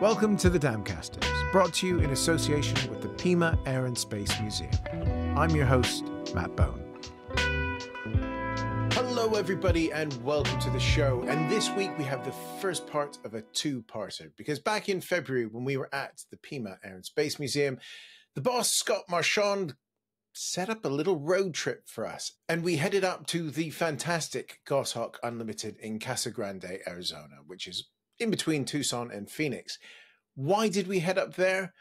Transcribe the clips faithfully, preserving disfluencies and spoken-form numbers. Welcome to the Damcasters, brought to you in association with the Pima Air and Space Museum. I'm your host, Matt Bone. Hello everybody and welcome to the show, and this week we have the first part of a two-parter, because back in February when we were at the Pima Air and Space Museum, the boss, Scott Marchand, set up a little road trip for us, and we headed up to the fantastic GossHawk Unlimited in Casa Grande, Arizona, which is in between Tucson and Phoenix. Why did we head up there?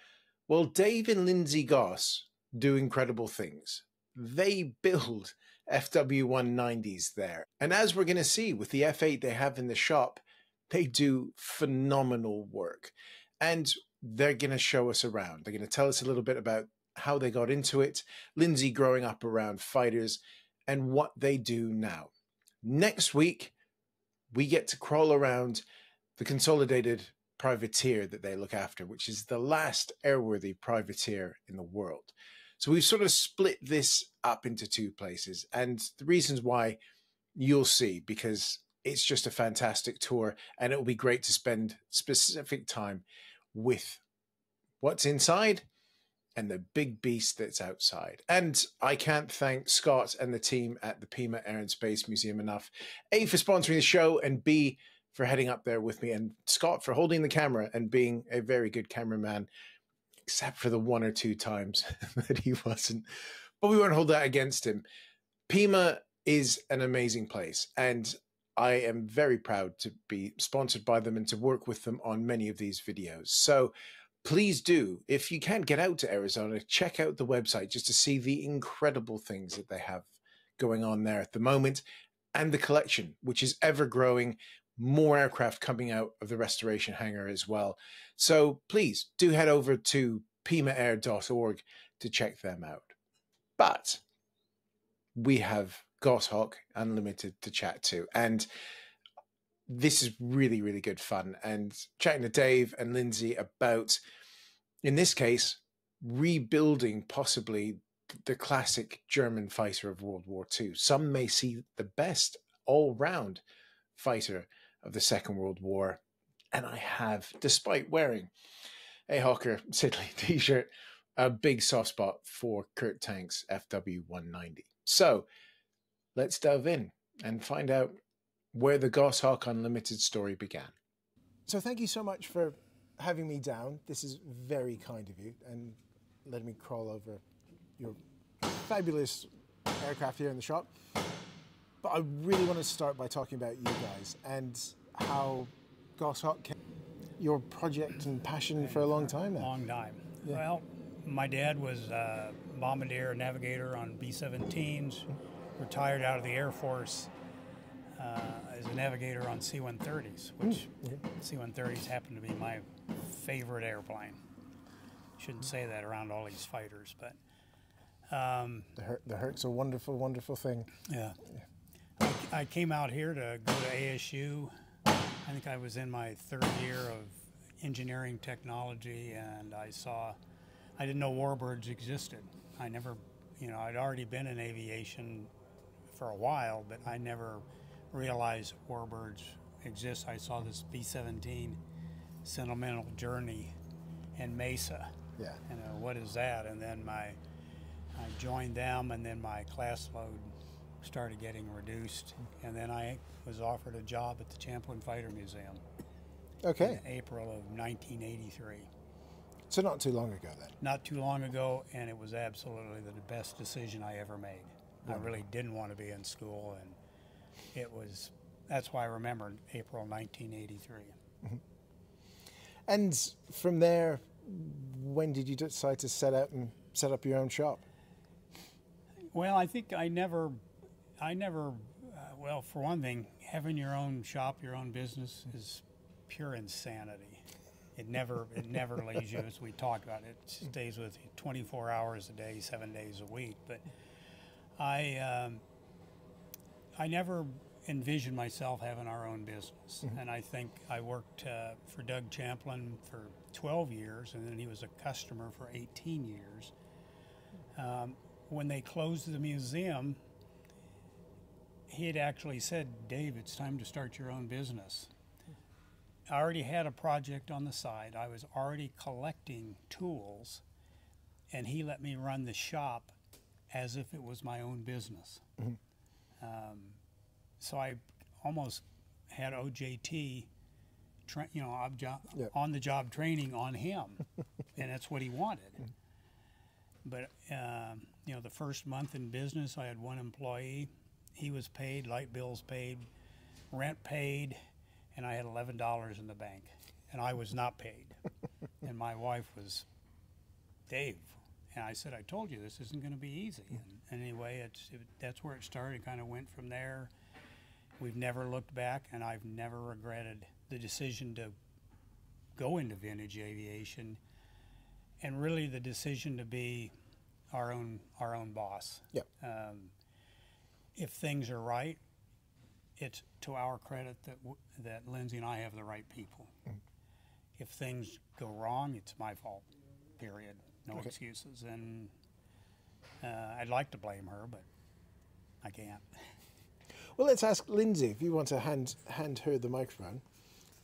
Well, Dave and Lindsey Goss do incredible things. They build F W one ninety s there. And as we're going to see with the F eight they have in the shop, they do phenomenal work. And they're going to show us around. They're going to tell us a little bit about how they got into it, Lindsey growing up around fighters, and what they do now. Next week, we get to crawl around the Consolidated Privateer that they look after, which is the last airworthy privateer in the world. So we've sort of split this up into two places, and the reasons why you'll see, because it's just a fantastic tour, and it'll be great to spend specific time with what's inside and the big beast that's outside. And I can't thank Scott and the team at the Pima Air and Space Museum enough, A, for sponsoring the show, and B, for heading up there with me, and Scott for holding the camera and being a very good cameraman, except for the one or two times that he wasn't. But we won't hold that against him. Pima is an amazing place, and I am very proud to be sponsored by them and to work with them on many of these videos. So please do, if you can get out to Arizona, check out the website just to see the incredible things that they have going on there at the moment, and the collection, which is ever-growing. More aircraft coming out of the restoration hangar as well. So please do head over to pima air dot org to check them out. But we have GossHawk Unlimited to chat to, and this is really, really good fun. And chatting to Dave and Lindsey about, in this case, rebuilding possibly the classic German fighter of World War Two. Some may see the best all-round fighter of the Second World War, and I have, despite wearing a Hawker Siddeley t-shirt, a big soft spot for Kurt Tank's F W one ninety. So let's delve in and find out where the GossHawk Unlimited story began. So thank you so much for having me down. This is very kind of you, and letting me crawl over your fabulous aircraft here in the shop. But I really want to start by talking about you guys and how GossHawk came, your project and passion for a long time now. Long time. Yeah. Well, my dad was a bombardier navigator on B seventeens, retired out of the Air Force uh, as a navigator on C one thirties, which mm, yeah. C one thirties happen to be my favorite airplane. Shouldn't say that around all these fighters, but... Um, the, Her the Herc's a wonderful, wonderful thing. Yeah. yeah. I came out here to go to A S U. I think I was in my third year of engineering technology, and I saw, I didn't know warbirds existed. I never, you know, I'd already been in aviation for a while, but I never realized warbirds exist. I saw this B seventeen Sentimental Journey in Mesa. Yeah. And uh, what is that? And then my, I joined them, and then my class load started getting reduced, and then I was offered a job at the Champlain Fighter Museum. Okay. In April of nineteen eighty-three. So not too long ago then. Not too long ago, and it was absolutely the best decision I ever made. Wonderful. I really didn't want to be in school, and it was, that's why I remembered April nineteen eighty-three. Mm-hmm. And from there, when did you decide to set out and set up your own shop? Well, I think I never I never, uh, well, for one thing, having your own shop, your own business is pure insanity. It never, it never leaves you, as we talked about. It stays with you twenty-four hours a day, seven days a week. But I, um, I never envisioned myself having our own business. Mm-hmm. And I think I worked uh, for Doug Champlin for twelve years, and then he was a customer for eighteen years. Um, when they closed the museum, he had actually said, Dave, it's time to start your own business. I already had a project on the side. I was already collecting tools, and he let me run the shop as if it was my own business. Mm-hmm. um, so I almost had O J T, tra you know, objo yep. on the job training on him, and that's what he wanted. Mm-hmm. But um, you know, the first month in business, I had one employee. He was paid, light bills paid, rent paid, and I had eleven dollars in the bank, and I was not paid. And my wife was, Dave. And I said, I told you this isn't going to be easy. And anyway, it's, it, that's where it started. It kind of went from there. We've never looked back, and I've never regretted the decision to go into vintage aviation, and really the decision to be our own our own boss. Yeah. Um, if things are right, it's to our credit that w that Lindsey and I have the right people. Mm. If things go wrong, it's my fault, period. No okay. excuses. And uh, I'd like to blame her, but I can't. Well, let's ask Lindsey if you want to hand hand her the microphone,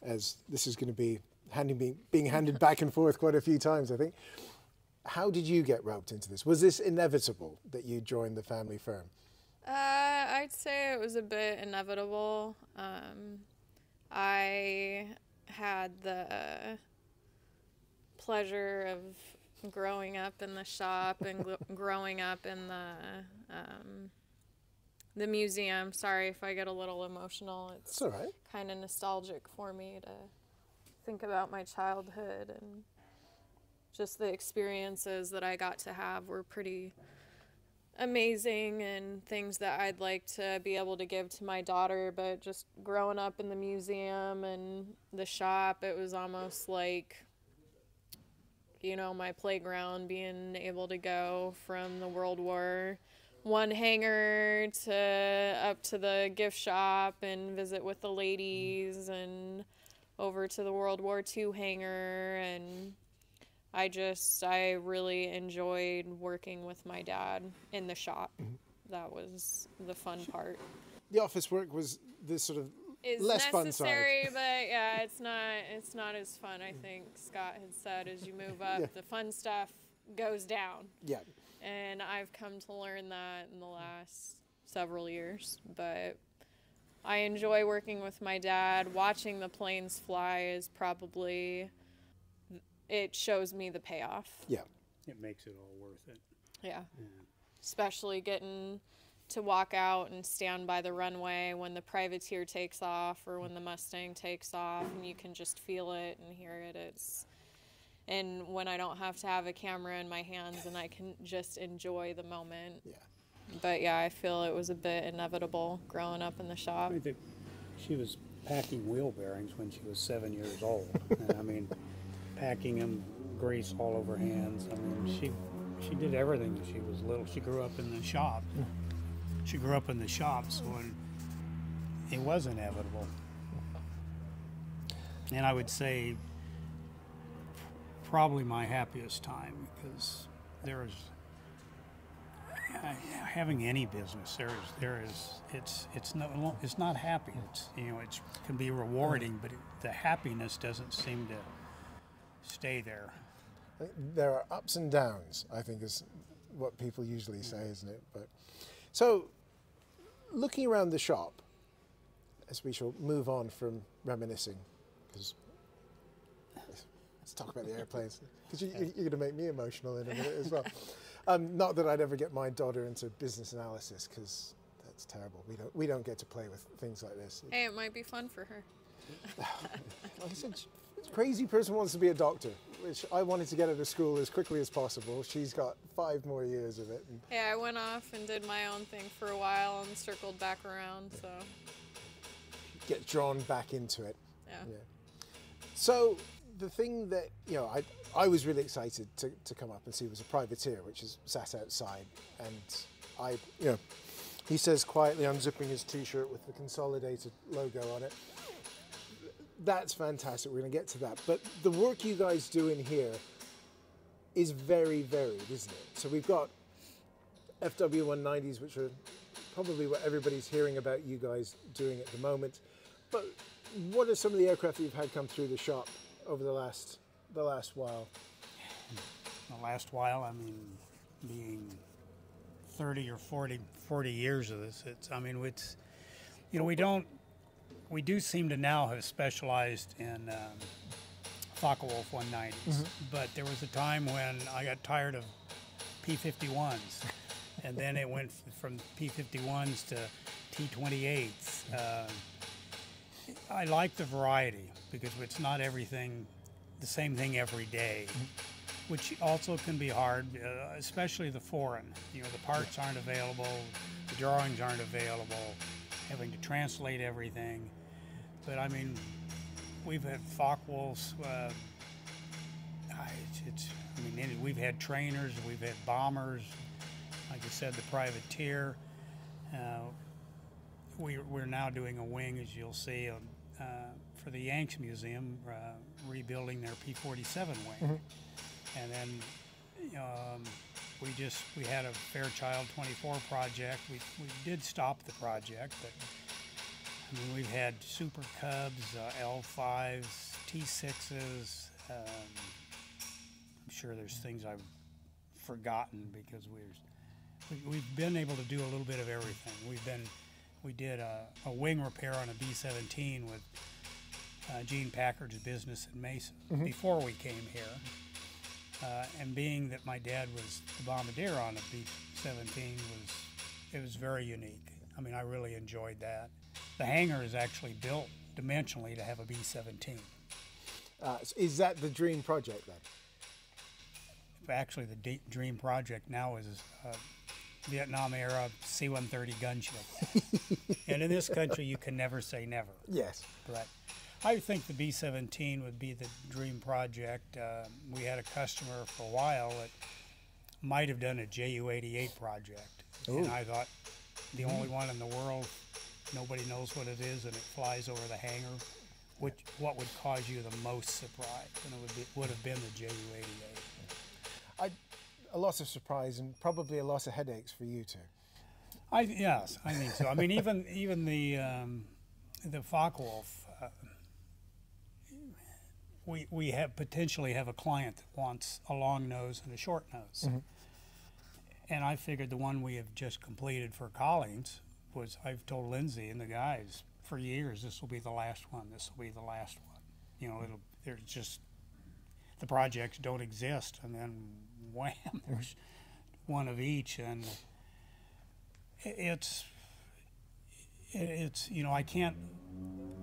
as this is going to be handing being, being handed back and forth quite a few times, I think. How did you get roped into this? Was this inevitable that you joined the family firm? Uh, I'd say it was a bit inevitable. Um, I had the pleasure of growing up in the shop and growing up in the um, the museum. Sorry if I get a little emotional. It's, it's all right. Kind of nostalgic for me to think about my childhood, and just the experiences that I got to have were pretty amazing, and things that I'd like to be able to give to my daughter. But just growing up in the museum and the shop, it was almost like, you know, my playground, being able to go from the World War One hangar to up to the gift shop and visit with the ladies, and over to the World War Two hangar. And I just, I really enjoyed working with my dad in the shop. Mm-hmm. That was the fun part. The office work was this sort of it's less fun side. But yeah, it's not, it's not as fun. I think Scott had said, as you move up, yeah. the fun stuff goes down. Yeah. And I've come to learn that in the last several years, but I enjoy working with my dad. Watching the planes fly is probably, it shows me the payoff. Yeah. It makes it all worth it. Yeah. Yeah. Especially getting to walk out and stand by the runway when the privateer takes off or when the Mustang takes off, and you can just feel it and hear it. It's, and when I don't have to have a camera in my hands and I can just enjoy the moment. Yeah. But yeah, I feel it was a bit inevitable growing up in the shop. I think she was packing wheel bearings when she was seven years old. And, I mean, packing them, grease all over hands. I mean, she she did everything when she was little. She grew up in the shop. She grew up in the shop, so it was inevitable. And I would say probably my happiest time, because there is, having any business, there is, there is, it's, it's no, it's not happy. It's, you know, it can be rewarding, but it, the happiness doesn't seem to stay there. There are ups and downs, I think, is what people usually say, isn't it? But so, looking around the shop, as we shall move on from reminiscing, because let's talk about the airplanes, because you, you're going to make me emotional in a minute as well. Um, not that I'd ever get my daughter into business analysis, because that's terrible. We don't we don't get to play with things like this. Hey, it might be fun for her. Like I said, a crazy person wants to be a doctor, which I wanted to get out of school as quickly as possible. She's got five more years of it. Yeah, I went off and did my own thing for a while and circled back around, so. Get drawn back into it. Yeah. Yeah. So the thing that, you know, I, I was really excited to, to come up and see was a privateer, which is sat outside. And I, you know, he says quietly, unzipping his T-shirt with the Consolidated logo on it. That's fantastic. We're going to get to that. But the work you guys do in here is very varied, isn't it? So we've got F W one ninety s, which are probably what everybody's hearing about you guys doing at the moment. But what are some of the aircraft that you've had come through the shop over the last the last while? The last while, I mean, being thirty or forty, forty years of this, it's, I mean, it's, you know, we don't, we do seem to now have specialized in um, Focke-Wulf one nineties, mm-hmm. but there was a time when I got tired of P fifty-ones, and then it went from P fifty-ones to T twenty-eights. Uh, I like the variety because it's not everything, the same thing every day, mm-hmm. which also can be hard, uh, especially the foreign. You know, the parts aren't available, the drawings aren't available, having to translate everything. But I mean, we've had Focke-Wulfs, uh, it's, it's, I mean, we've had trainers, we've had bombers, like I said, the privateer. Uh, we, we're now doing a wing, as you'll see, uh, uh, for the Yanks Museum, uh, rebuilding their P forty-seven wing. Mm-hmm. And then um, we just, we had a Fairchild twenty-four project. We, we did stop the project, but I mean, we've had Super Cubs, uh, L fives, T sixes, um, I'm sure there's things I've forgotten because we're, we, we've been able to do a little bit of everything. We've been, we did a, a wing repair on a B seventeen with uh, Gene Packard's business at Mason mm-hmm. before we came here. Uh, and being that my dad was the bombardier on a B seventeen, was, it was very unique. I mean, I really enjoyed that. The hangar is actually built dimensionally to have a B seventeen. Uh, is that the dream project then? Actually, the deep dream project now is uh, Vietnam-era C one thirty gunship. And in this country, you can never say never. Yes. But I think the B seventeen would be the dream project. Uh, we had a customer for a while that might have done a J U eighty-eight project. Ooh. And I thought, the only one in the world, nobody knows what it is, and it flies over the hangar. Which, what would cause you the most surprise? And it would, be, would have been the J U eighty-eight. I, a lot of surprise and probably a lot of headaches for you two. I yes, I think so. I mean, even even the um, the Focke-Wulf, uh, we we have potentially have a client that wants a long nose and a short nose, mm-hmm. and I figured the one we have just completed for Collins was, I've told Lindsey and the guys for years, this will be the last one. This will be the last one. You know, it'll there's just. The projects don't exist, and then wham, there's one of each, and it's it's you know, I can't,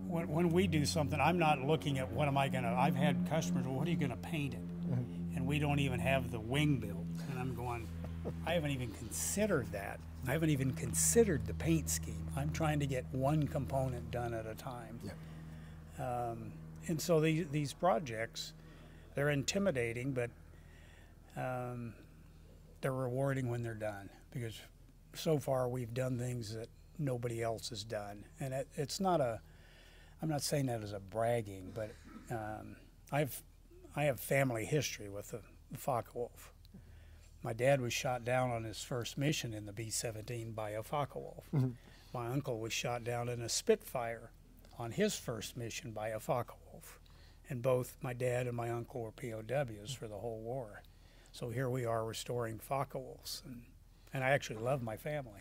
when, when we do something, I'm not looking at what am I gonna, I've had customers, well, what are you gonna paint it, mm-hmm. and we don't even have the wing built, and I'm going, I haven't even considered that, I haven't even considered the paint scheme, I'm trying to get one component done at a time, yeah. um, and so these these projects, they're intimidating, but um, they're rewarding when they're done, because so far we've done things that nobody else has done. And it, it's not a, I'm not saying that as a bragging, but um, I've, I have family history with the, the Focke-Wulf. My dad was shot down on his first mission in the B seventeen by a Focke-Wulf. Mm-hmm. My uncle was shot down in a Spitfire on his first mission by a Focke-Wulf. And both my dad and my uncle were P O Ws for the whole war. So here we are restoring Focke-Wulfs, and, and I actually love my family.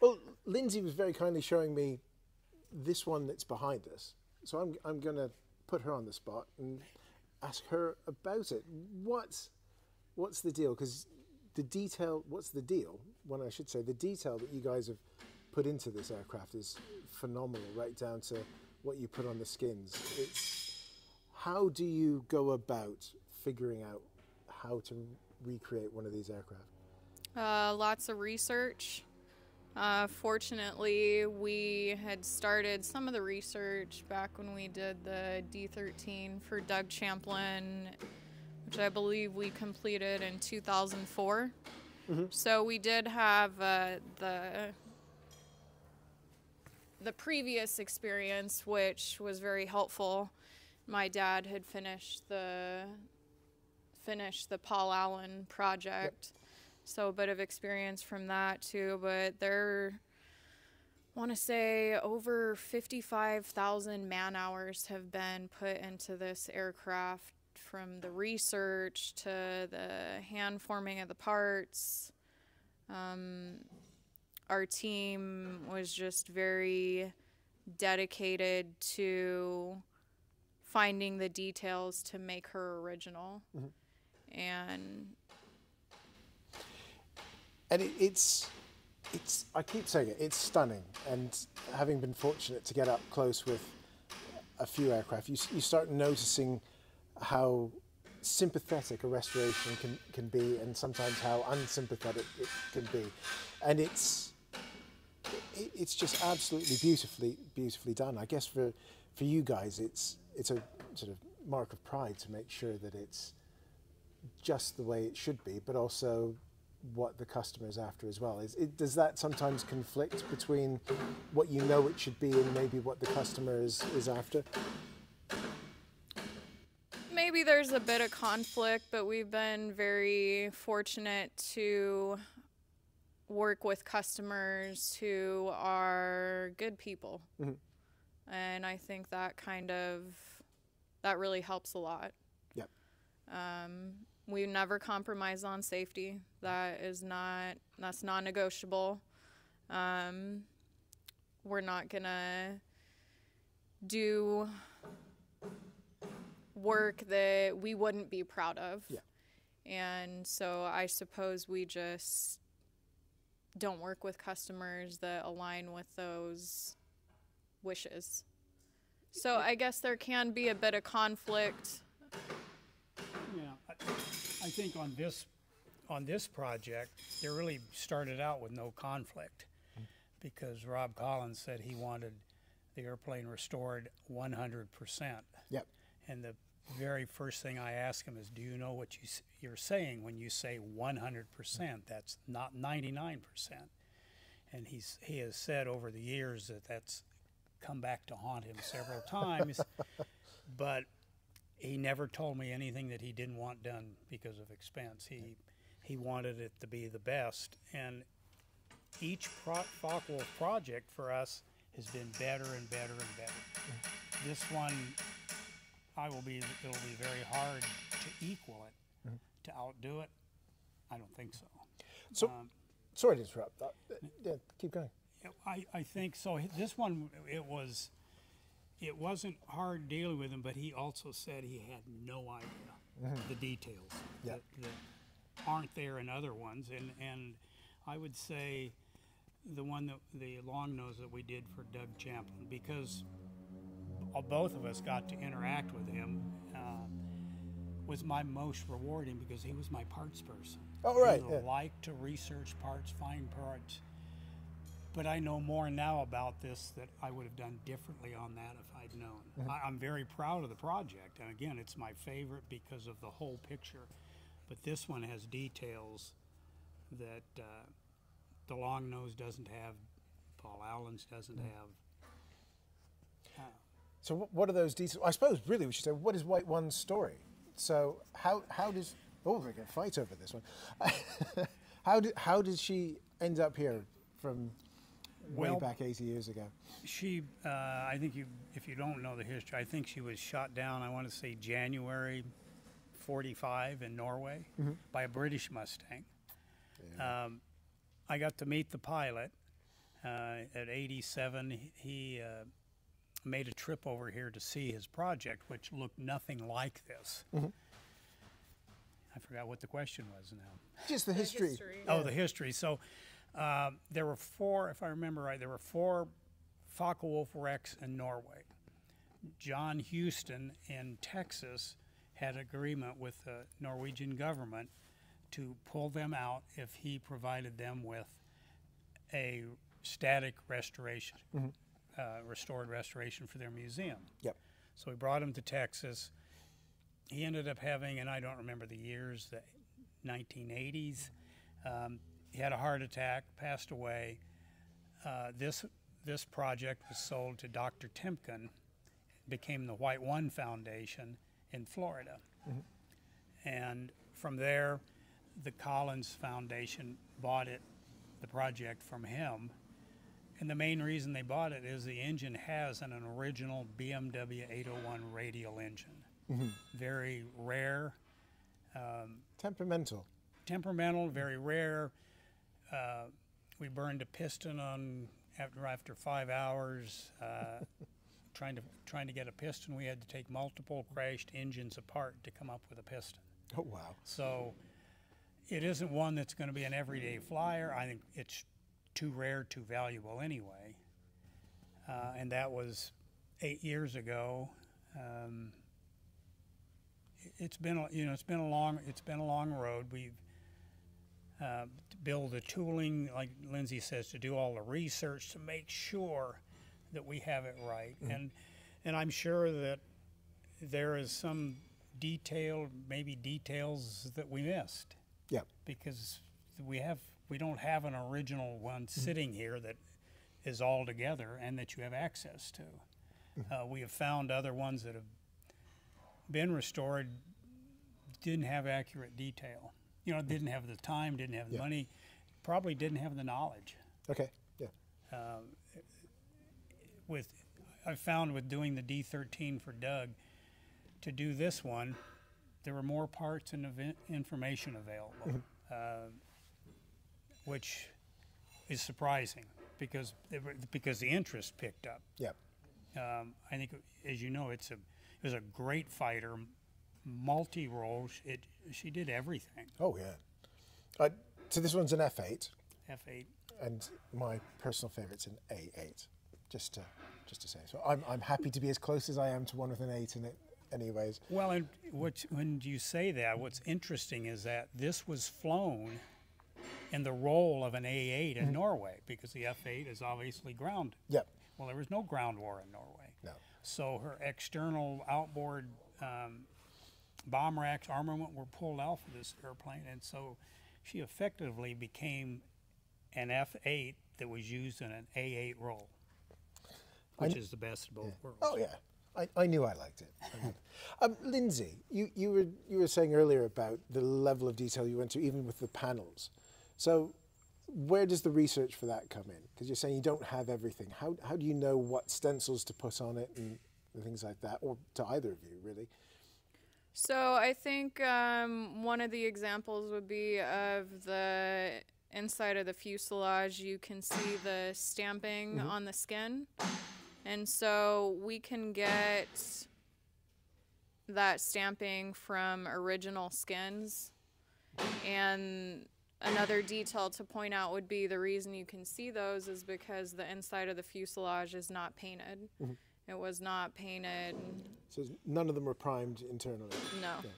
Well, Lindsey was very kindly showing me this one that's behind us. So I'm, I'm going to put her on the spot and ask her about it. What's, what's the deal? Because the detail, what's the deal? Well, I should say the detail that you guys have put into this aircraft is phenomenal, right down to what you put on the skins. It's, how do you go about figuring out how to recreate one of these aircraft? Uh, lots of research. Uh, fortunately, we had started some of the research back when we did the D thirteen for Doug Champlin, which I believe we completed in two thousand four. Mm-hmm. So we did have uh, the the previous experience, which was very helpful. My dad had finished the finished the Paul Allen project, yep. so a bit of experience from that too. But there want to say over fifty-five thousand man hours have been put into this aircraft, from the research to the hand forming of the parts. Um, our team was just very dedicated to finding the details to make her original. Mm-hmm. And and it, it's it's I keep saying it, it's stunning. And having been fortunate to get up close with a few aircraft, you you start noticing how sympathetic a restoration can, can be, and sometimes how unsympathetic it can be. And it's it, it's just absolutely beautifully beautifully done. I guess for for you guys, it's it's a sort of mark of pride to make sure that it's just the way it should be, but also what the customer's after as well. Is it, does that sometimes conflict between what you know it should be and maybe what the customer is, is after? Maybe there's a bit of conflict, but we've been very fortunate to work with customers who are good people. Mm-hmm. And I think that kind of, that really helps a lot. Yep. Um, we never compromise on safety. That is not, that's non-negotiable. Um, we're not gonna do work that we wouldn't be proud of. Yeah. And so I suppose we just don't work with customers that align with those wishes. So I guess there can be a bit of conflict. Yeah, I, I think on this on this project, they really started out with no conflict, mm-hmm. because Rob Collins said he wanted the airplane restored one hundred percent. Yep. And the very first thing I asked him is, do you know what you, you're saying when you say one hundred percent? That's not ninety-nine percent. And he's, he has said over the years that that's come back to haunt him several times, but he never told me anything that he didn't want done because of expense. He he wanted it to be the best, and each pro- Focke-Wulf project for us has been better and better and better. Mm-hmm. This one, I will be, it'll be very hard to equal it, mm-hmm. to outdo it. I don't think so. So, um, sorry to interrupt. Uh, yeah, keep going. I, I think so. This one, it was, it wasn't hard dealing with him, but he also said he had no idea, mm-hmm. the details, yep. that, that aren't there in other ones. And and I would say the one that the long nose that we did for Doug Champlin, because both of us got to interact with him, uh, was my most rewarding, because he was my parts person. Oh right. He yeah. liked to research parts, find parts. But I know more now about this that I would have done differently on that if I'd known. Mm-hmm. I, I'm very proud of the project. And again, it's my favorite because of the whole picture. But this one has details that uh, the long nose doesn't have, Paul Allen's doesn't mm-hmm. have. Uh, so what, what are those details? I suppose really we should say, what is White One's story? So how, how does, oh, we're going to fight over this one. how, did, how did she end up here from... Way well, back eighty years ago. She, uh, I think you, if you don't know the history, I think she was shot down, I want to say January forty-five in Norway, mm-hmm. by a British Mustang. Yeah. Um, I got to meet the pilot uh, at eighty-seven. He uh, made a trip over here to see his project, which looked nothing like this. Mm-hmm. I forgot what the question was now. Just the history. The history. Oh, yeah. The history. So. Uh, there were four, if I remember right, there were four Focke-Wulf wrecks in Norway. John Houston in Texas had an agreement with the Norwegian government to pull them out if he provided them with a static restoration, mm-hmm. uh, restored restoration for their museum. Yep. So we brought him to Texas. He ended up having, and I don't remember the years, the nineteen eighties. Um, He had a heart attack, passed away. Uh, this this project was sold to Doctor Timken, became the White One Foundation in Florida. Mm-hmm. And from there, the Collins Foundation bought it, the project from him, And the main reason they bought it is the engine has an, an original B M W eight oh one radial engine. Mm-hmm. Very rare. Um, temperamental. Temperamental, very rare. Uh, we burned a piston on after after five hours, uh, trying to trying to get a piston. We had to take multiple crashed engines apart to come up with a piston. Oh wow! So it isn't one that's going to be an everyday flyer. I think it's too rare, too valuable anyway. Uh, and that was eight years ago. Um, it's been a, you know it's been a long it's been a long road. We've Uh, to build the tooling, like Lindsey says, to do all the research to make sure that we have it right. Mm-hmm. And and I'm sure that there is some detail, maybe details that we missed. Yeah. Because we have we don't have an original one mm-hmm. sitting here that is all together and that you have access to. Mm-hmm. Uh, we have found other ones that have been restored didn't have accurate detail. You know, didn't have the time, didn't have the yeah. money, probably didn't have the knowledge. Okay, yeah. Uh, with, I found with doing the D thirteen for Doug, to do this one, there were more parts and event information available, uh, which is surprising because they were, because the interest picked up. Yeah. Um, I think, as you know, it's a it was a great fighter. Multi-role, it she did everything. Oh yeah, uh, so this one's an F eight. F eight. And my personal favourite's an A eight. Just to just to say, so I'm I'm happy to be as close as I am to one with an eight in it, anyways. Well, and what when you say that, what's interesting is that this was flown in the role of an A eight in mm-hmm. Norway because the F eight is obviously ground. Yep. Well, there was no ground war in Norway. No. So her external outboard. Um, Bomb racks, armament were pulled out for this airplane, and so she effectively became an F eight that was used in an A eight role, which I, is the best of both yeah. worlds. Oh yeah, I, I knew I liked it. um, Lindsey, you you were you were saying earlier about the level of detail you went to, even with the panels. So where does the research for that come in? Because you're saying you don't have everything. How how do you know what stencils to put on it and things like that, or to either of you really? So I think um, one of the examples would be of the inside of the fuselage. You can see the stamping mm-hmm. on the skin. And so we can get that stamping from original skins. And another detail to point out would be the reason you can see those is because the inside of the fuselage is not painted. Mm-hmm. It was not painted. So none of them were primed internally? No. Yeah.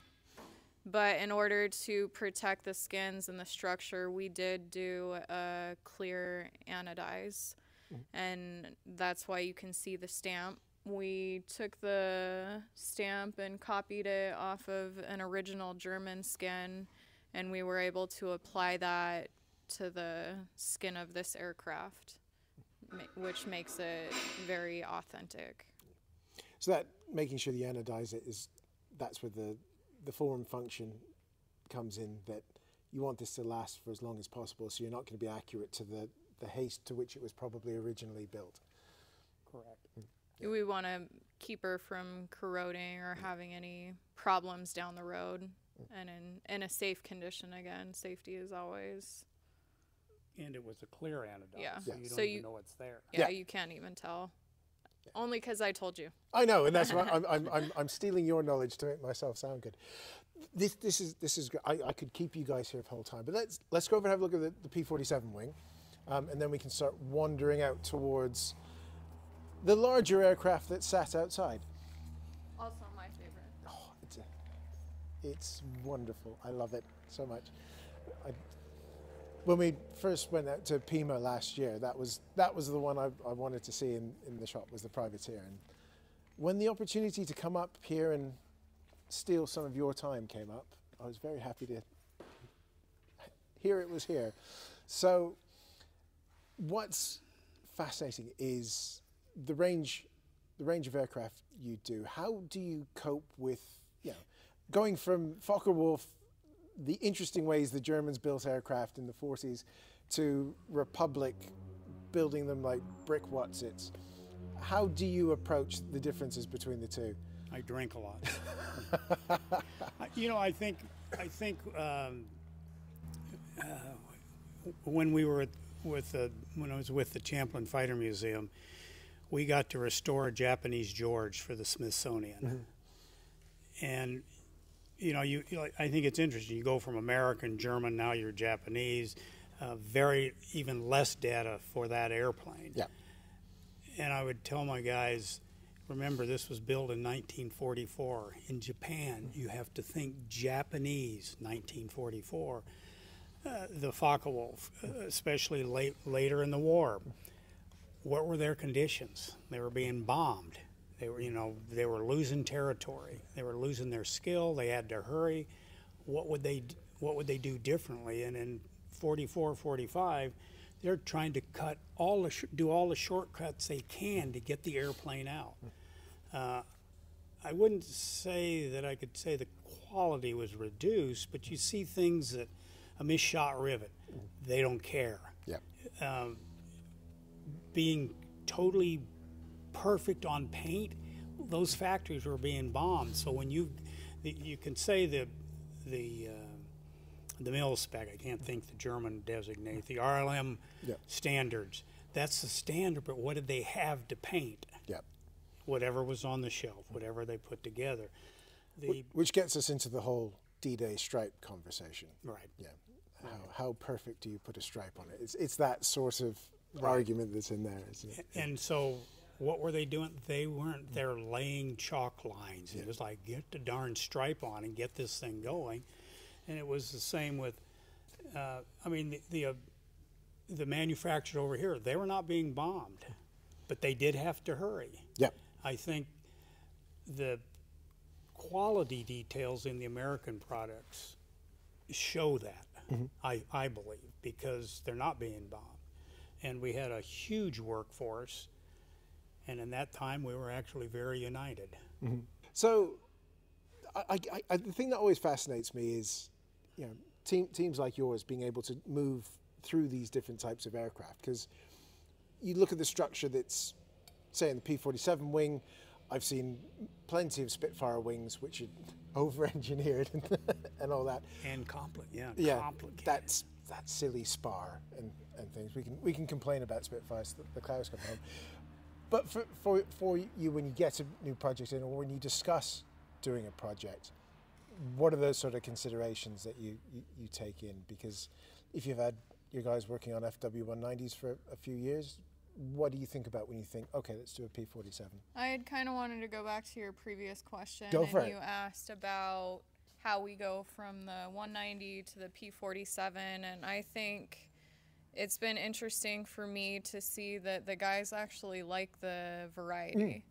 But in order to protect the skins and the structure, we did do a clear anodize. Mm-hmm. And that's why you can see the stamp. We took the stamp and copied it off of an original German skin, and we were able to apply that to the skin of this aircraft, which makes it very authentic. So that making sure the anodize it is, that's where the the form function comes in, that you want this to last for as long as possible, so you're not going to be accurate to the the haste to which it was probably originally built. Correct. Yeah. We want to keep her from corroding or having any problems down the road, and in in a safe condition. Again, safety is always. And it was a clear anodized, yeah. so you don't so even you, know it's there. Yeah, yeah, you can't even tell. Yeah. Only because I told you. I know, and that's why I'm, I'm, I'm, I'm stealing your knowledge to make myself sound good. This, this is, this is. I, I could keep you guys here the whole time, but let's let's go over and have a look at the, the P forty-seven wing, um, and then we can start wandering out towards the larger aircraft that sat outside. Also my favorite. Oh, it's a, it's wonderful. I love it so much. I, When we first went out to Pima last year, that was that was the one I, I wanted to see in, in the shop, was the Privateer. And when the opportunity to come up here and steal some of your time came up, I was very happy to hear it was here. So what's fascinating is the range, the range of aircraft you do. How do you cope with, you know, going from Focke-Wulf, the interesting ways the Germans built aircraft in the forties, to Republic building them like brick Watsits. How do you approach the differences between the two? I drink a lot. You know, I think, I think um, uh, when we were with the, when I was with the Champlain Fighter Museum, we got to restore Japanese George for the Smithsonian. Mm-hmm. And you know, you, you know, I think it's interesting. You go from American, German, now you're Japanese. Uh, very even less data for that airplane. Yeah. And I would tell my guys, remember, this was built in nineteen forty-four. In Japan, you have to think Japanese nineteen forty-four. Uh, the Focke-Wulf, especially late, later in the war, what were their conditions? They were being bombed. They were, you know, they were losing territory. They were losing their skill. They had to hurry. What would they, what would they do differently? And in forty-four, forty-five, they're trying to cut all the sh do all the shortcuts they can to get the airplane out. Uh, I wouldn't say that I could say the quality was reduced, but you see things that a missed shot rivet, they don't care. Yeah. Um, being totally perfect on paint, those factories were being bombed. So when you you can say the the uh, the mil spec, I can't think the German designate, the R L M yep. standards. That's the standard, but what did they have to paint? Yep. Whatever was on the shelf, whatever they put together. The Which gets us into the whole D-Day stripe conversation. Right. Yeah. How, right. how perfect do you put a stripe on it? It's, it's that sort of right. argument that's in there, isn't it? And so what were they doing? They weren't there laying chalk lines. Yeah. It was like, get the darn stripe on and get this thing going. And it was the same with, uh, I mean, the the, uh, the manufacturers over here, they were not being bombed, but they did have to hurry. Yep. I think the quality details in the American products show that, mm-hmm. I, I believe, because they're not being bombed. And we had a huge workforce, and in that time we were actually very united. Mm-hmm. So I, I, I, the thing that always fascinates me is, you know, team, teams like yours being able to move through these different types of aircraft, because you look at the structure that's, say, in the P forty-seven wing. I've seen plenty of Spitfire wings which are over-engineered and, and all that. And compli yeah, yeah, complicated. That's that silly spar and, and things. We can we can complain about Spitfires. The, the clouds come home. But for, for for you, when you get a new project in, or when you discuss doing a project, what are those sort of considerations that you, you, you take in? Because if you've had your guys working on F W one ninety s for a few years, what do you think about when you think, okay, let's do a P forty-seven? I had kind of wanted to go back to your previous question. Go for it. You asked about how we go from the one ninety to the P forty-seven, and I think it's been interesting for me to see that the guys actually like the variety. Mm.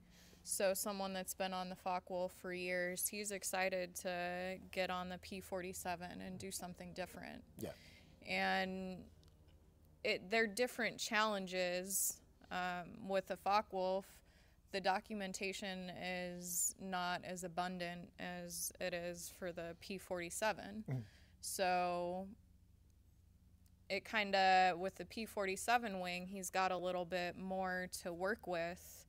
So someone that's been on the Focke-Wulf for years, he's excited to get on the P forty-seven and do something different. Yeah. And it, they're different challenges. Um, with the Focke-Wulf, the documentation is not as abundant as it is for the P forty-seven. Mm. So it kind of, with the P forty-seven wing, he's got a little bit more to work with.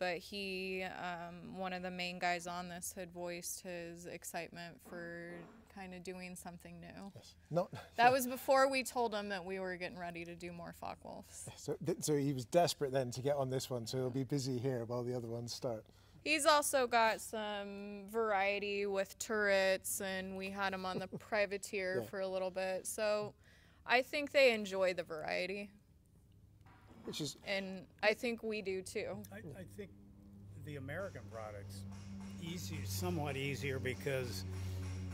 But he, um, one of the main guys on this, had voiced his excitement for kind of doing something new. Yes. Not, that yeah. was before we told him that we were getting ready to do more Focke-Wulfs. So, so he was desperate then to get on this one, so he'll be busy here while the other ones start. He's also got some variety with turrets, and we had him on the Privateer yeah. for a little bit. So I think they enjoy the variety. Which is, and I think we do too. I, I think the American products easier, somewhat easier, because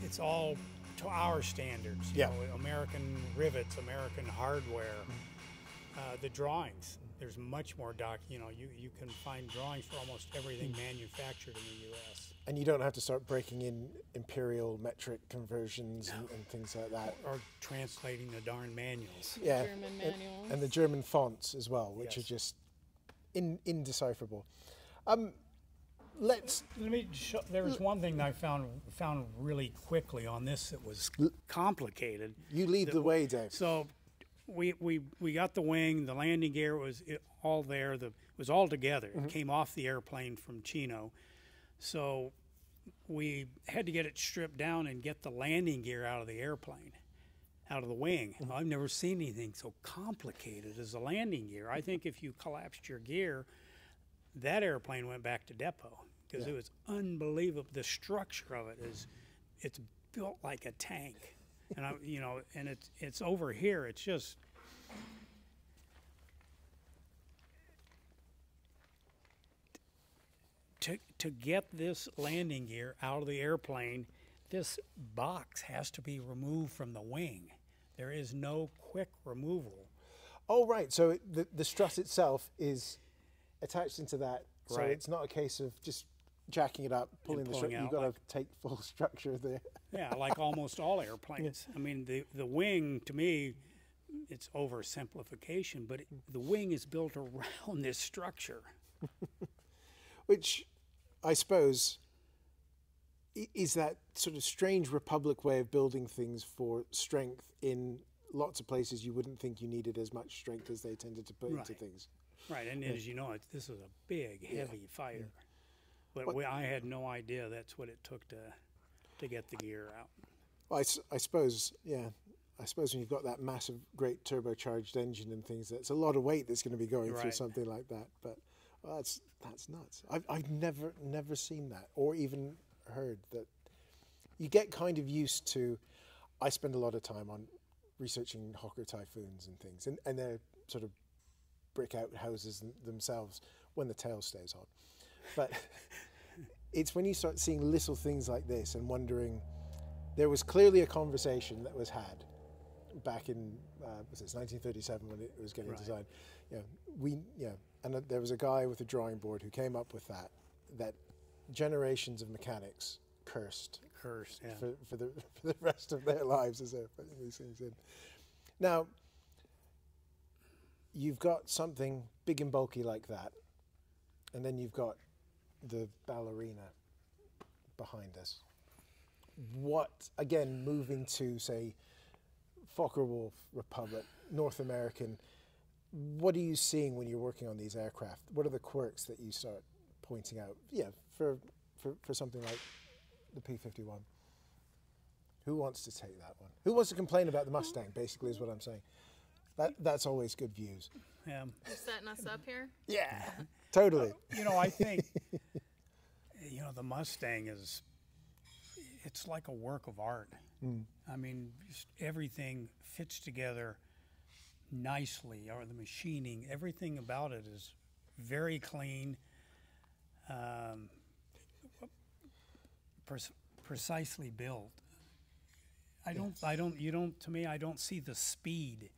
it's all to our standards. You yeah. know, American rivets, American hardware, uh, the drawings. There's much more doc. You know, you you can find drawings for almost everything manufactured in the U S And you don't have to start breaking in imperial metric conversions no. and, and things like that, or, or translating the darn manuals. Yeah, German manuals. And, and the German fonts as well, which yes. are just in, indecipherable. Um, let's. Let me. Show, there was one thing that I found found really quickly on this that was complicated. You lead that, the way, Dave. So. we we we got the wing, the landing gear was it, all there. The it was all together. Mm-hmm. It came off the airplane from Chino, so we had to get it stripped down and get the landing gear out of the airplane, out of the wing. Mm-hmm. I've never seen anything so complicated as the landing gear. I think if you collapsed your gear, that airplane went back to depot because yeah. it was unbelievable. The structure of it is, it's built like a tank. And I, you know, and it's it's over here. It's just to to get this landing gear out of the airplane. This box has to be removed from the wing. There is no quick removal. Oh, right. So it, the the truss itself is attached into that. Right. So it's not a case of just jacking it up, pulling, pulling the strip. You've got like, to take full structure there. Yeah, like almost all airplanes. Yeah. I mean, the, the wing, to me, it's oversimplification, but it, the wing is built around this structure. Which, I suppose, is that sort of strange Republic way of building things for strength in lots of places you wouldn't think you needed as much strength as they tended to put right. into things. Right, and yeah. as you know, it, this was a big, heavy yeah. fighter. Yeah. But well, we, I had no idea that's what it took to to get the gear out. Well, I, I suppose, yeah. I suppose when you've got that massive, great turbocharged engine and things, that's a lot of weight that's going to be going right. through something like that. But well, that's that's nuts. I've I've never never seen that or even heard that. You get kind of used to. I spend a lot of time on researching Hawker Typhoons and things, and and they're sort of brick out houses themselves when the tail stays on. But it's when you start seeing little things like this and wondering, there was clearly a conversation that was had back in uh, was it nineteen thirty-seven when it was getting right. designed. You know, we you know, and uh, there was a guy with a drawing board who came up with that. That generations of mechanics cursed, cursed yeah. for, for the for the rest of their lives as they're putting these things in. Now, you've got something big and bulky like that, and then you've got the ballerina behind us. What, again, moving to, say, Focke-Wulf, Republic, North American, what are you seeing when you're working on these aircraft? What are the quirks that you start pointing out? Yeah, for, for, for something like the P fifty-one. Who wants to take that one? Who wants to complain about the Mustang, basically, is what I'm saying. That, that's always good views. Yeah. You're setting us up here? Yeah. Totally. Uh, you know, I think, you know, the Mustang is, it's like a work of art. Mm. I mean, just everything fits together nicely, or the machining, everything about it is very clean, um, pre precisely built. I don't, I don't, you don't, to me, I don't see the speed.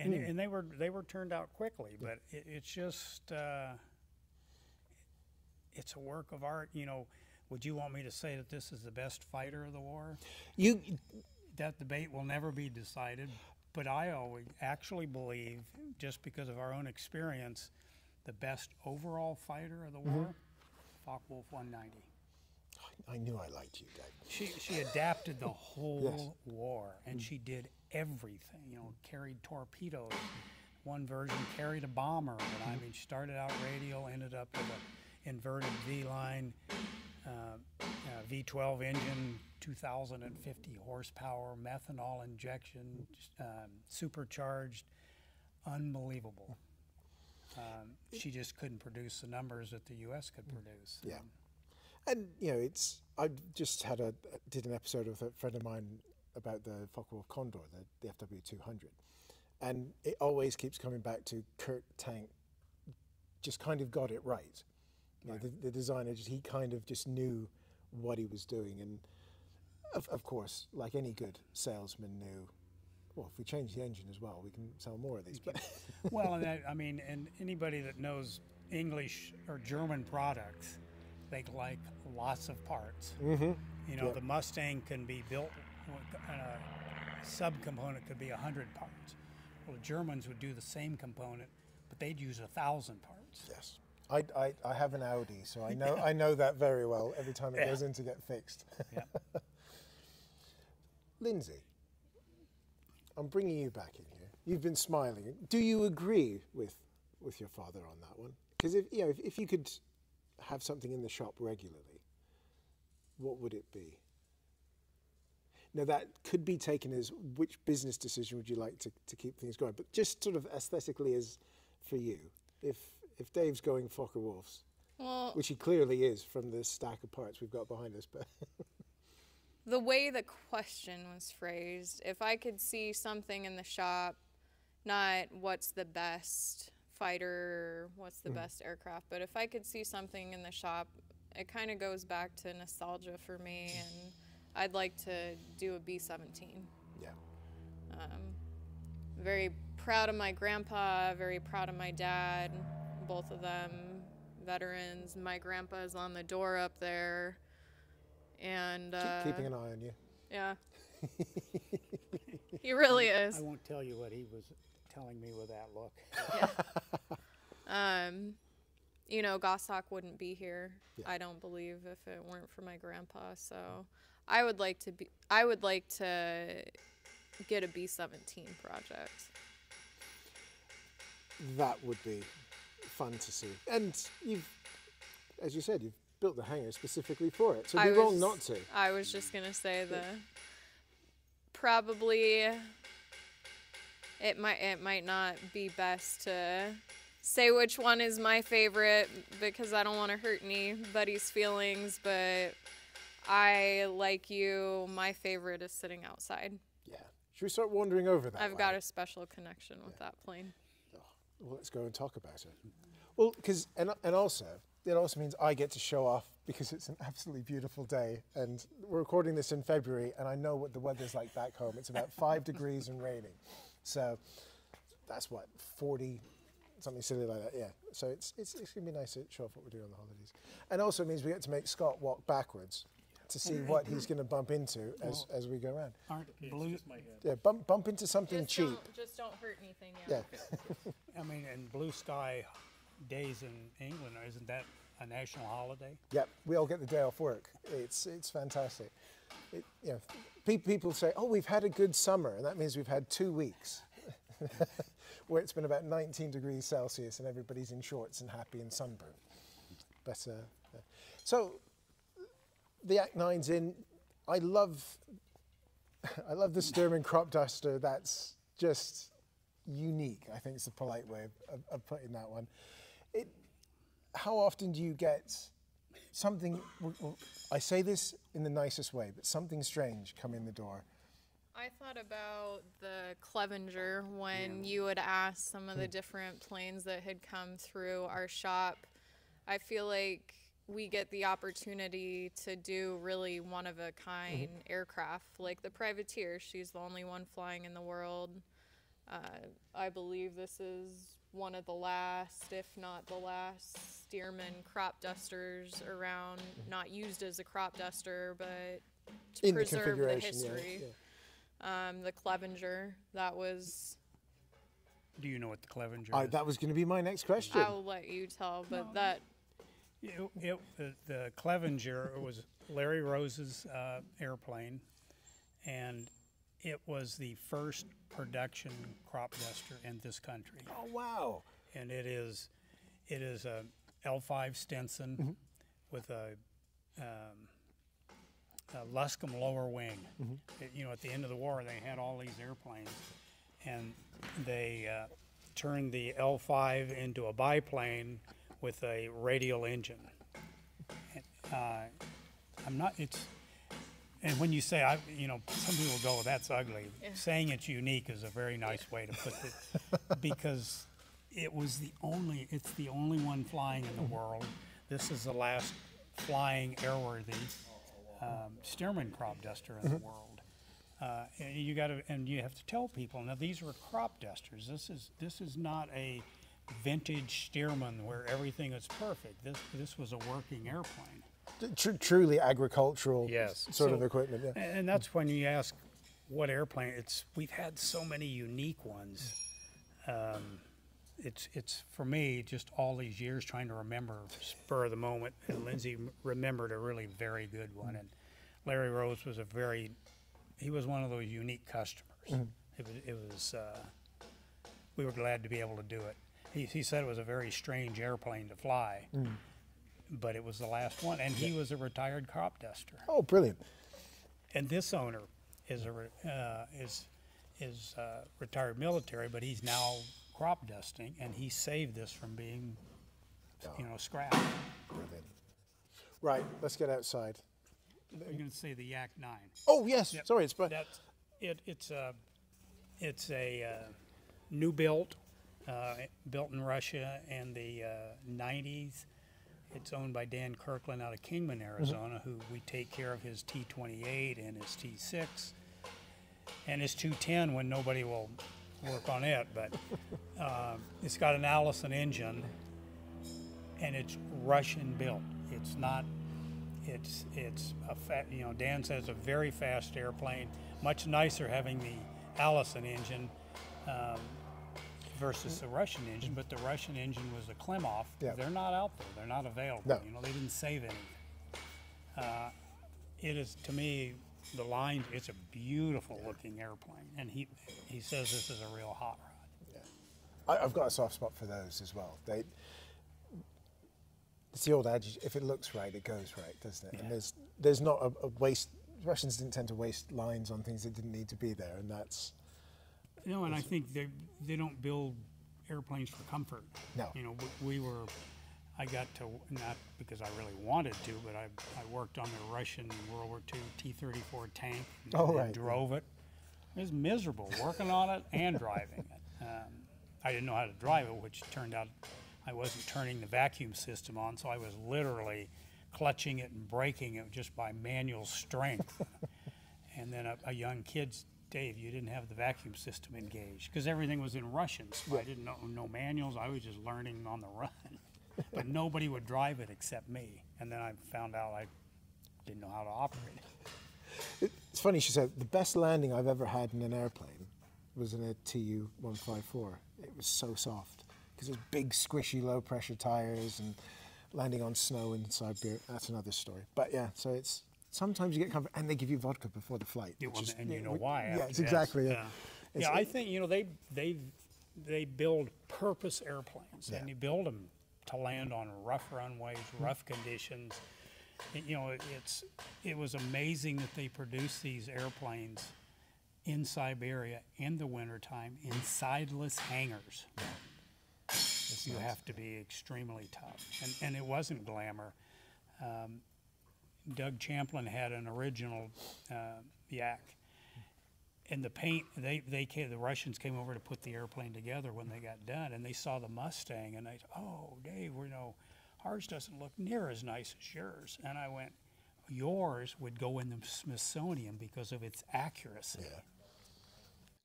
And, mm. and they were they were turned out quickly, but it, it's just uh, it's a work of art. You know, would you want me to say that this is the best fighter of the war? You that debate will never be decided, but I always actually believe, just because of our own experience, the best overall fighter of the mm-hmm. war, Focke-Wulf one ninety. I, I knew I liked you, Dave. She she adapted the whole yes. war, and mm. she did everything, you know, carried torpedoes. One version carried a bomber, but I mean, started out radial, ended up with an inverted V-line, uh, uh, V twelve engine, two thousand fifty horsepower, methanol injection, um, supercharged, unbelievable. Um, she just couldn't produce the numbers that the U S could produce. Yeah, and you know, it's I just had a did an episode with a friend of mine about the Focke-Wulf Condor, the, the F W two hundred. And it always keeps coming back to Kurt Tank just kind of got it right. You right. know, the, the designer, just, he kind of just knew what he was doing. And of, of course, like any good salesman knew, well, if we change the engine as well, we can sell more of these. But well, and I, I mean, and anybody that knows English or German products, they like lots of parts. Mm-hmm. You know, yep. the Mustang can be built and a subcomponent could be one hundred parts. Well, the Germans would do the same component, but they'd use one thousand parts. Yes. I, I, I have an Audi, so I know, I know that very well every time it yeah. goes in to get fixed. Yeah. Lindsey, I'm bringing you back in here. You've been smiling. Do you agree with with your father on that one? Because if you know, if, if you could have something in the shop regularly, what would it be? Now that could be taken as which business decision would you like to, to keep things going, but just sort of aesthetically as for you, if if Dave's going Focke-Wulfs, well, which he clearly is from the stack of parts we've got behind us, but. The way the question was phrased, if I could see something in the shop, not what's the best fighter, what's the mm. best aircraft, but if I could see something in the shop, it kind of goes back to nostalgia for me, and I'd like to do a B seventeen. Yeah. Um, very proud of my grandpa, very proud of my dad, both of them veterans. My grandpa's on the door up there. And uh, keeping an eye on you. Yeah. He really is. I won't tell you what he was telling me with that look. Yeah. Um, you know, GossHawk wouldn't be here, yeah. I don't believe, if it weren't for my grandpa. So I would like to be. I would like to get a B seventeen project. That would be fun to see. And you've, as you said, you've built the hangar specifically for it, so it'd be wrong not to. I was just gonna say the probably it might it might not be best to say which one is my favorite because I don't want to hurt anybody's feelings, but I, like you, my favorite is sitting outside. Yeah. Should we start wandering over that? I've got a special connection with yeah. that plane. Oh, well, let's go and talk about it. Well, because and and also. It also means I get to show off because it's an absolutely beautiful day and we're recording this in February and I know what the weather's like back home. It's about five degrees and raining. So that's what, forty, something silly like that, yeah. So it's, it's, it's gonna be nice to show off what we're doing on the holidays. And also it means we get to make Scott walk backwards to see what he's gonna bump into as, well, as we go around. Aren't blue, yeah, bump, bump into something just cheap. Don't, just don't hurt anything, yeah. yeah. I mean, and blue sky days in England, isn't that a national holiday? Yep, we all get the day off work. It's it's fantastic. It, you know, pe people say, oh, we've had a good summer, and that means we've had two weeks where it's been about nineteen degrees Celsius and everybody's in shorts and happy and sunburned. But uh, yeah. So the Act nine's in. I love, I love the Stearman crop duster. That's just unique. I think it's a polite way of, of putting that one. It, how often do you get something, well, I say this in the nicest way, but something strange come in the door? I thought about the Clevenger when yeah. you would ask some of the different planes that had come through our shop. I feel like we get the opportunity to do really one-of-a-kind mm-hmm. aircraft, like the Privateer. She's the only one flying in the world. Uh, I believe this is one of the last, if not the last, Stearman crop dusters around, not used as a crop duster, but to in preserve the, the history. Yeah, yeah. Um, the Clevenger, that was... Do you know what the Clevenger uh, is? That was going to be my next question. I'll let you tell, but no, that... It, it, the, the Clevenger was Larry Rose's uh, airplane, and it was the first production crop duster in this country. Oh, wow. And it is it is a L five Stinson mm-hmm. with a, um, a Luscombe lower wing. Mm-hmm. It, you know, at the end of the war, they had all these airplanes, and they uh, turned the L five into a biplane with a radial engine. And, uh, I'm not, it's... And when you say, I, you know, some people go, that's ugly. Yeah. Saying it's unique is a very nice yeah. way to put it, because it was the only, it's the only one flying in the world. This is the last flying airworthy um, Stearman crop duster in the world. Uh, and you got to, and you have to tell people, now these were crop dusters. This is, this is not a vintage Stearman where everything is perfect. This, this was a working airplane. Tr truly agricultural yes. sort so, of equipment. Yeah. And that's when you ask what airplane, it's, we've had so many unique ones. Um, it's, it's for me, just all these years trying to remember spur of the moment, and Lindsey remembered a really very good one. And Larry Rose was a very, he was one of those unique customers. Mm-hmm. It was, it was uh, we were glad to be able to do it. He, he said it was a very strange airplane to fly, mm. but it was the last one, and he was a retired crop duster. Oh, brilliant. And this owner is a re, uh, is is uh, retired military, but he's now crop dusting, and he saved this from being, oh. you know, scrapped. Brilliant. Right, let's get outside. We're going to see the Yak nine. Oh, yes. Yep. Sorry, it's but that's it. It's a it's a uh, new built, uh, built in Russia in the uh, nineties. It's owned by Dan Kirkland out of Kingman, Arizona, mm-hmm. who we take care of his T twenty-eight and his T six and his two ten when nobody will work on it. But uh, it's got an Allison engine, and it's Russian built. It's not. It's it's a fat, you know, Dan says a very fast airplane, much nicer having the Allison engine um, versus the Russian engine, but the Russian engine was a Klimov. Yeah. They're not out there. They're not available. No. You know, they didn't save anything. Uh, it is, to me, the line, it's a beautiful looking airplane, and he he says this is a real hot rod. Yeah. I, I've got a soft spot for those as well. They. It's the old adage, if it looks right, it goes right, doesn't it? Yeah. And there's there's not a, a waste. Russians didn't tend to waste lines on things that didn't need to be there, and that's... No, and I think they they don't build airplanes for comfort. No. You know, we, we were... I got to, not because I really wanted to, but I, I worked on the Russian World War Two T thirty-four tank. And oh, right. drove it. It was miserable, working on it and driving it. Um, I didn't know how to drive it, which turned out... I wasn't turning the vacuum system on, so I was literally clutching it and braking it just by manual strength. And then a, a young kid, Dave, you didn't have the vacuum system engaged because everything was in Russian. So yeah. I didn't know no manuals. I was just learning on the run. But nobody would drive it except me. And then I found out I didn't know how to operate it. It's funny, she said, the best landing I've ever had in an airplane was in a T U one fifty-four. It was so soft. Because it's big, squishy, low-pressure tires and landing on snow in Siberia. That's another story. But yeah, so it's sometimes you get comfort, and they give you vodka before the flight. It was, is, and you know we, why? Yeah, it's exactly yeah. yeah. It's, yeah, I think you know they they they build purpose airplanes, yeah. and you build them to land on rough runways, rough conditions. And, you know, it, it's it was amazing that they produced these airplanes in Siberia in the wintertime in sideless hangars. Yeah. You have to be extremely tough, and, and it wasn't glamour. Um, Doug Champlin had an original uh, Yak, and the paint they they came, the Russians came over to put the airplane together when they got done, and they saw the Mustang, and they said, "Oh, Dave, we know ours doesn't look near as nice as yours." And I went, "Yours would go in the Smithsonian because of its accuracy." Yeah.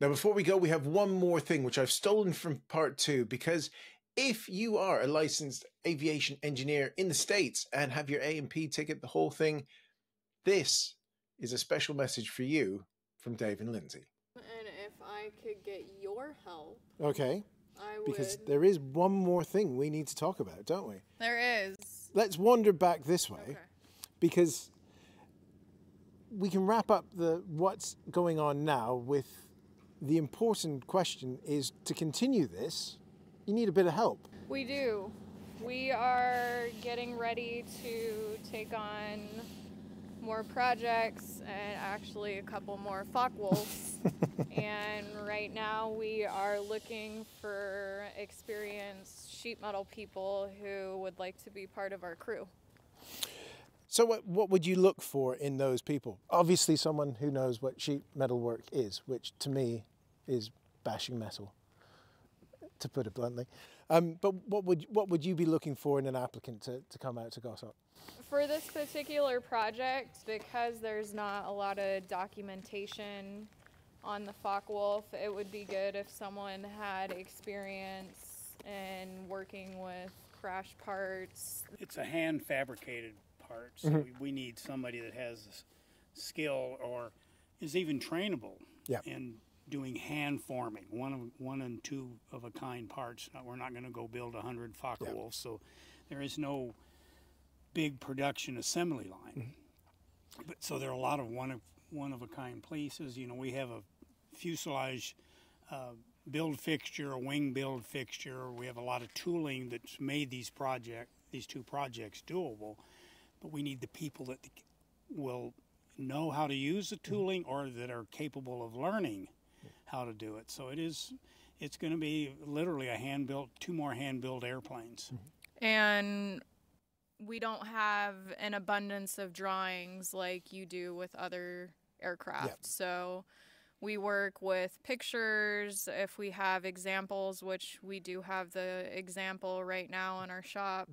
Now, before we go, we have one more thing, which I've stolen from part two, because if you are a licensed aviation engineer in the States and have your A and P ticket, the whole thing, this is a special message for you from Dave and Lindsey. And if I could get your help. Okay. I would. Because there is one more thing we need to talk about, don't we? There is. Let's wander back this way, okay. Because we can wrap up the what's going on now with... The important question is, to continue this, you need a bit of help. We do. We are getting ready to take on more projects, and actually a couple more Focke-Wulfs. And right now we are looking for experienced sheet metal people who would like to be part of our crew. So what, what would you look for in those people? Obviously someone who knows what sheet metal work is, which to me is bashing metal, to put it bluntly. Um, but what would what would you be looking for in an applicant to, to come out to GossHawk? For this particular project, because there's not a lot of documentation on the Focke-Wulf, it would be good if someone had experience in working with crash parts. It's a hand fabricated part, so mm-hmm. we, we need somebody that has skill or is even trainable. Yeah. And doing hand forming, one of one and two of a kind parts. We're not going to go build a hundred Focke-Wulfs, so there is no big production assembly line. Mm-hmm. But so there are a lot of one of one of a kind places. You know, we have a fuselage uh, build fixture, a wing build fixture. We have a lot of tooling that's made these project, these two projects doable, but we need the people that will know how to use the tooling or that are capable of learning how to do it. So it is, it's going to be literally a hand-built, two more hand-built airplanes. And we don't have an abundance of drawings like you do with other aircraft. Yep. So we work with pictures. If we have examples, which we do have the example right now in our shop,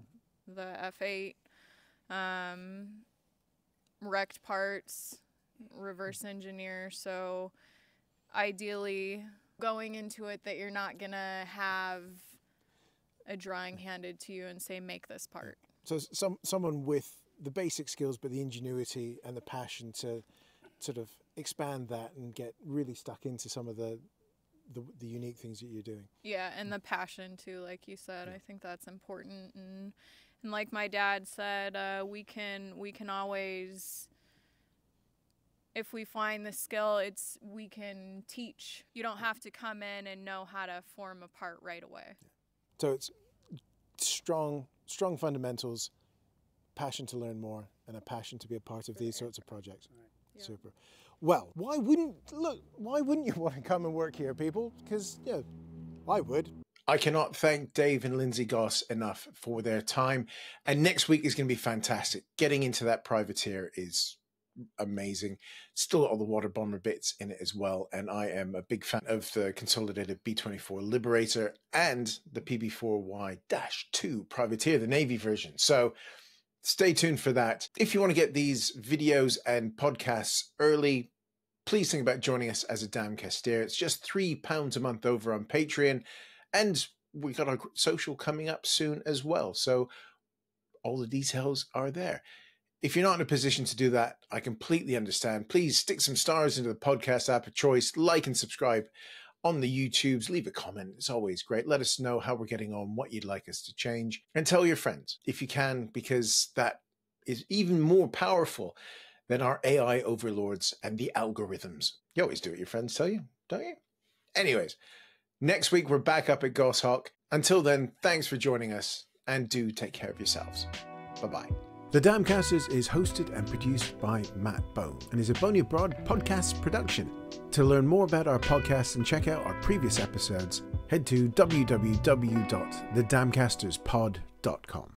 the F eight, um, wrecked parts, reverse engineer. So ideally going into it that you're not going to have a drawing handed to you and say, make this part. So some someone with the basic skills, but the ingenuity and the passion to sort of expand that and get really stuck into some of the the, the unique things that you're doing. Yeah, and the passion too, like you said, yeah. I think that's important. And and like my dad said, uh, we can we can always, if we find the skill, it's we can teach. You don't have to come in and know how to form a part right away. Yeah. So it's strong. Strong fundamentals, passion to learn more, and a passion to be a part of these sorts of projects. Yeah. Super. Well, why wouldn't look? Why wouldn't you want to come and work here, people? Because yeah, I would. I cannot thank Dave and Lindsey Goss enough for their time. And next week is going to be fantastic. Getting into that privateer is amazing. Still got all the water bomber bits in it as well, and I am a big fan of the Consolidated B twenty-four Liberator and the P B four Y two Privateer, the Navy version. So stay tuned for that. If you want to get these videos and podcasts early, please think about joining us as a Damcaster. It's just three pounds a month over on Patreon, and we got our social coming up soon as well, so all the details are there. If you're not in a position to do that, I completely understand. Please stick some stars into the podcast app of choice, like and subscribe on the YouTubes, leave a comment. It's always great. Let us know how we're getting on, what you'd like us to change, and tell your friends if you can, because that is even more powerful than our A I overlords and the algorithms. You always do what your friends tell you, don't you? Anyways, next week we're back up at GossHawk. Until then, thanks for joining us, and do take care of yourselves. Bye-bye. The Damcasters is hosted and produced by Matt Bone and is a Boney Abroad podcast production. To learn more about our podcast and check out our previous episodes, head to w w w dot the damcasters pod dot com.